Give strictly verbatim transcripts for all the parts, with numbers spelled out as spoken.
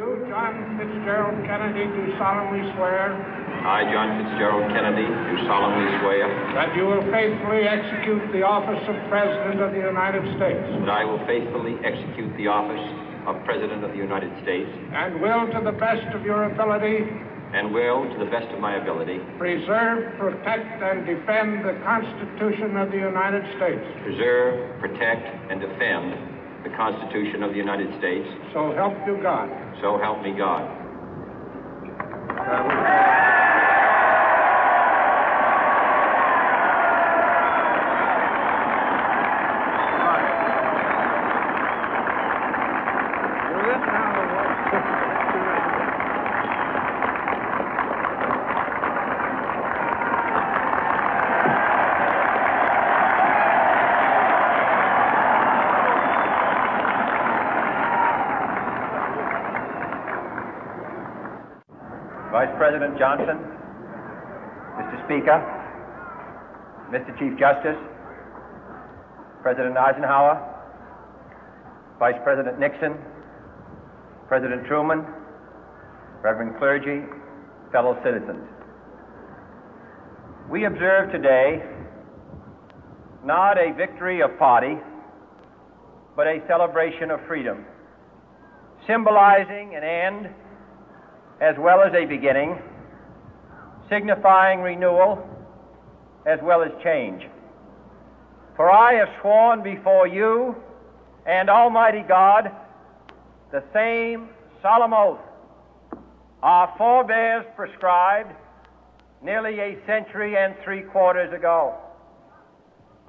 Do John Fitzgerald Kennedy do solemnly swear? I, John Fitzgerald Kennedy, do solemnly swear. That you will faithfully execute the office of President of the United States. That I will faithfully execute the office of President of the United States. And will, to the best of your ability. And will, to the best of my ability, preserve, protect, and defend the Constitution of the United States. Preserve, protect, and defend the Constitution of the United States. So help you God. So help me God. Vice President Johnson, Mister Speaker, Mister Chief Justice, President Eisenhower, Vice President Nixon, President Truman, Reverend clergy, fellow citizens. We observe today not a victory of party, but a celebration of freedom, symbolizing an end as well as a beginning, signifying renewal as well as change. For I have sworn before you and Almighty God the same solemn oath our forebears prescribed nearly a century and three quarters ago.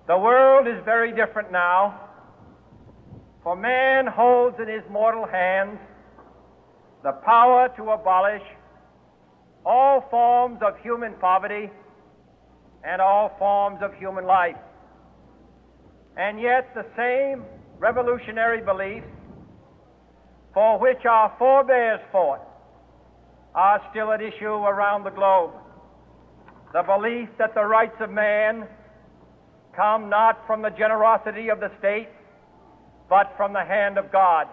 The world is very different now, for man holds in his mortal hands the power to abolish all forms of human poverty and all forms of human life. And yet the same revolutionary beliefs for which our forebears fought are still at issue around the globe. The belief that the rights of man come not from the generosity of the state, but from the hand of God.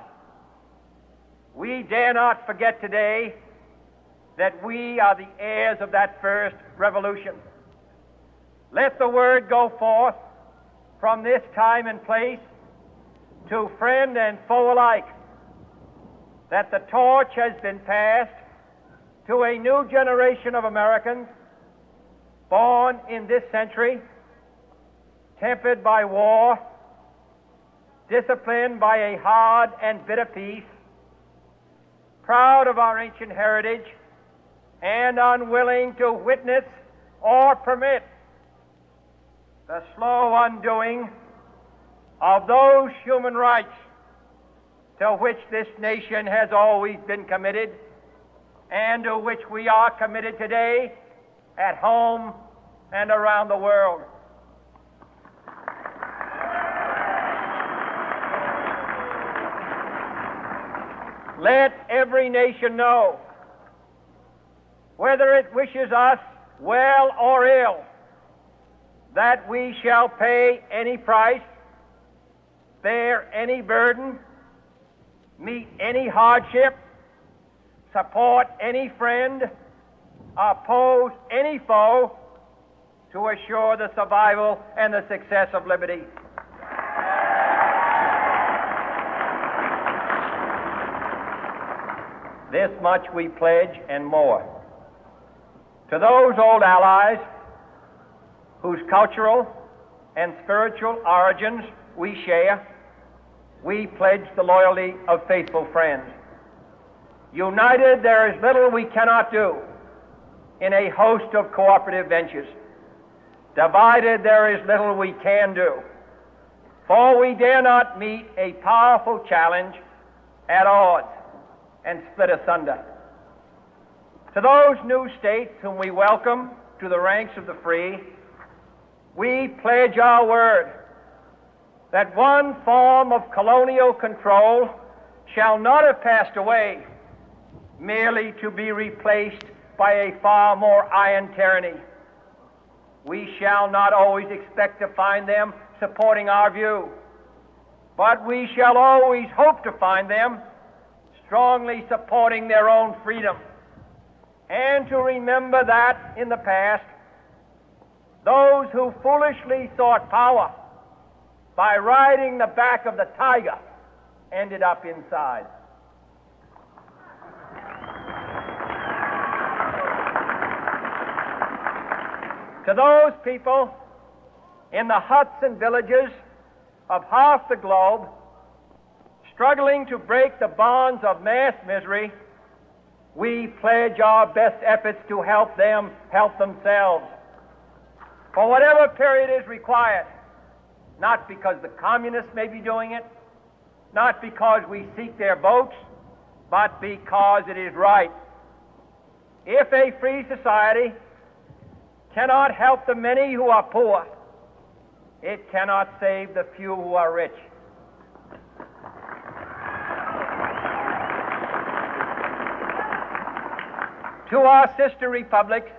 We dare not forget today that we are the heirs of that first revolution. Let the word go forth from this time and place to friend and foe alike that the torch has been passed to a new generation of Americans born in this century, tempered by war, disciplined by a hard and bitter peace, proud of our ancient heritage, and unwilling to witness or permit the slow undoing of those human rights to which this nation has always been committed and to which we are committed today at home and around the world. Let every nation know, whether it wishes us well or ill, that we shall pay any price, bear any burden, meet any hardship, support any friend, oppose any foe to assure the survival and the success of liberty. This much we pledge and more to those old allies whose cultural and spiritual origins we share. We pledge the loyalty of faithful friends. United, there is little we cannot do in a host of cooperative ventures. Divided, there is little we can do, for we dare not meet a powerful challenge at odds and split asunder. To those new states whom we welcome to the ranks of the free, we pledge our word that one form of colonial control shall not have passed away, merely to be replaced by a far more iron tyranny. We shall not always expect to find them supporting our view, but we shall always hope to find them strongly supporting their own freedom, and to remember that in the past, those who foolishly sought power by riding the back of the tiger ended up inside. To those people in the huts and villages of half the globe, struggling to break the bonds of mass misery, we pledge our best efforts to help them help themselves for whatever period is required, not because the communists may be doing it, not because we seek their votes, but because it is right. If a free society cannot help the many who are poor, it cannot save the few who are rich. To our sister republics,